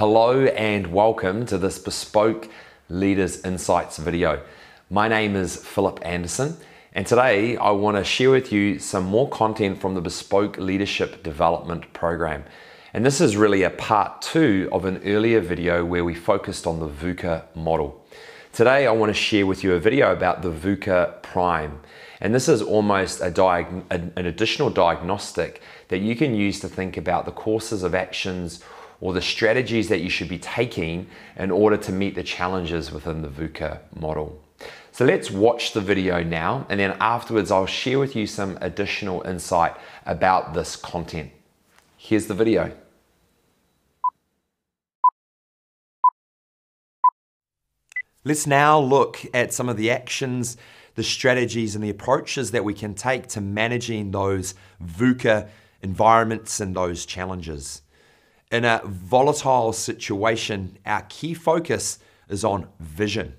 Hello and welcome to this Bespoke Leaders Insights video. My name is Philip Anderson, and today I want to share with you some more content from the Bespoke Leadership Development Program. And this is really a part two of an earlier video where we focused on the VUCA model. Today I want to share with you a video about the VUCA Prime. And this is almost an additional diagnostic that you can use to think about the courses of actions or the strategies that you should be taking in order to meet the challenges within the VUCA model. So let's watch the video now, and then afterwards I'll share with you some additional insight about this content. Here's the video. Let's now look at some of the actions, the strategies and the approaches that we can take to managing those VUCA environments and those challenges. In a volatile situation, our key focus is on vision.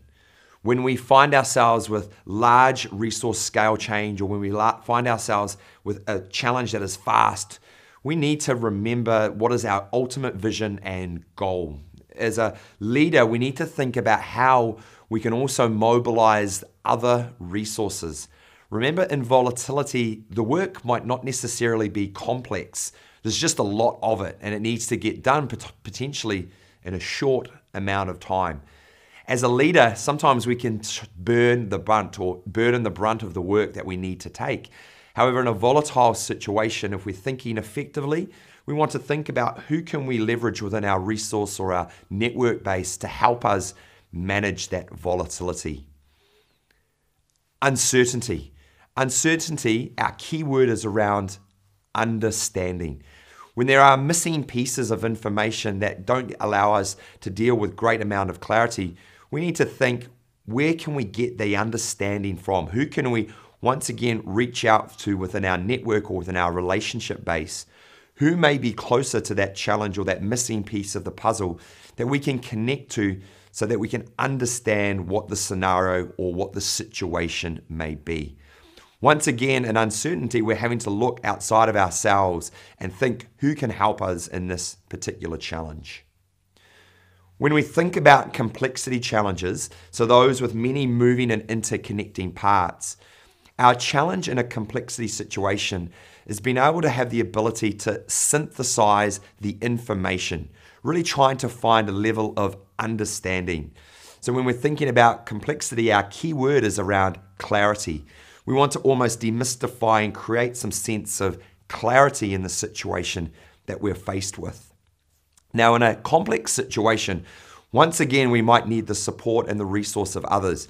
When we find ourselves with large resource scale change, or when we find ourselves with a challenge that is fast, we need to remember what is our ultimate vision and goal. As a leader, we need to think about how we can also mobilize other resources. Remember, in volatility, the work might not necessarily be complex. There's just a lot of it, and it needs to get done potentially in a short amount of time. As a leader, sometimes we can burden the brunt of the work that we need to take. However, in a volatile situation, if we're thinking effectively, we want to think about who can we leverage within our resource or our network base to help us manage that volatility. Uncertainty. Uncertainty, our key word is around understanding. When there are missing pieces of information that don't allow us to deal with great amount of clarity, we need to think, where can we get the understanding from? Who can we once again reach out to within our network or within our relationship base? Who may be closer to that challenge or that missing piece of the puzzle that we can connect to so that we can understand what the scenario or what the situation may be? Once again, in uncertainty, we're having to look outside of ourselves and think who can help us in this particular challenge. When we think about complexity challenges, so those with many moving and interconnecting parts, our challenge in a complexity situation is being able to have the ability to synthesize the information, really trying to find a level of understanding. So when we're thinking about complexity, our key word is around clarity. We want to almost demystify and create some sense of clarity in the situation that we're faced with. Now, in a complex situation, once again, we might need the support and the resource of others.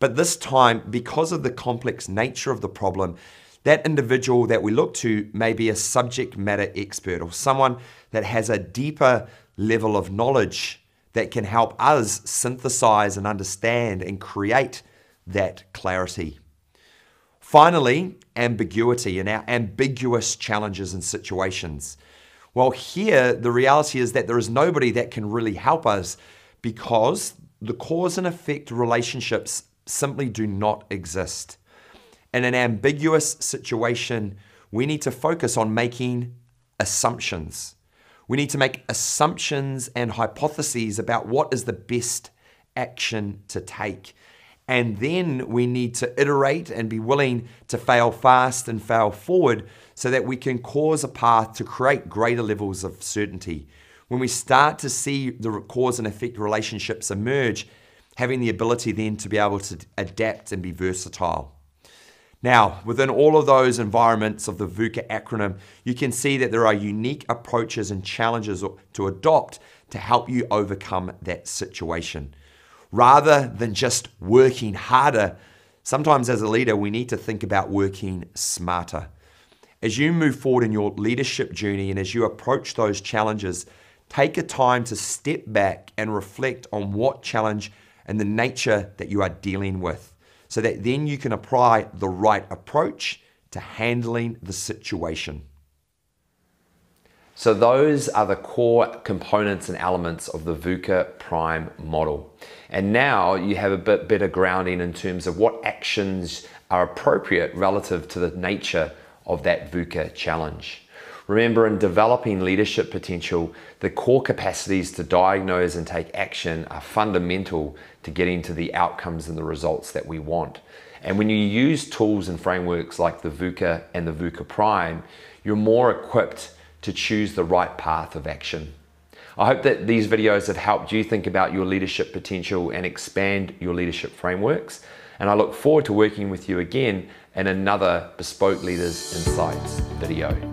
But this time, because of the complex nature of the problem, that individual that we look to may be a subject matter expert or someone that has a deeper level of knowledge that can help us synthesize and understand and create that clarity. Finally, ambiguity and our ambiguous challenges and situations. Well, here, the reality is that there is nobody that can really help us because the cause and effect relationships simply do not exist. In an ambiguous situation, we need to focus on making assumptions. We need to make assumptions and hypotheses about what is the best action to take. And then we need to iterate and be willing to fail fast and fail forward so that we can cause a path to create greater levels of certainty. When we start to see the cause and effect relationships emerge, having the ability then to be able to adapt and be versatile. Now, within all of those environments of the VUCA acronym, you can see that there are unique approaches and challenges to adopt to help you overcome that situation. Rather than just working harder, sometimes as a leader, we need to think about working smarter. As you move forward in your leadership journey and as you approach those challenges, take a time to step back and reflect on what challenge and the nature that you are dealing with, so that then you can apply the right approach to handling the situation. So those are the core components and elements of the VUCA Prime model. And now you have a bit better grounding in terms of what actions are appropriate relative to the nature of that VUCA challenge. Remember, in developing leadership potential, the core capacities to diagnose and take action are fundamental to getting to the outcomes and the results that we want. And when you use tools and frameworks like the VUCA and the VUCA Prime, you're more equipped to choose the right path of action. I hope that these videos have helped you think about your leadership potential and expand your leadership frameworks. And I look forward to working with you again in another Bespoke Leaders Insights video.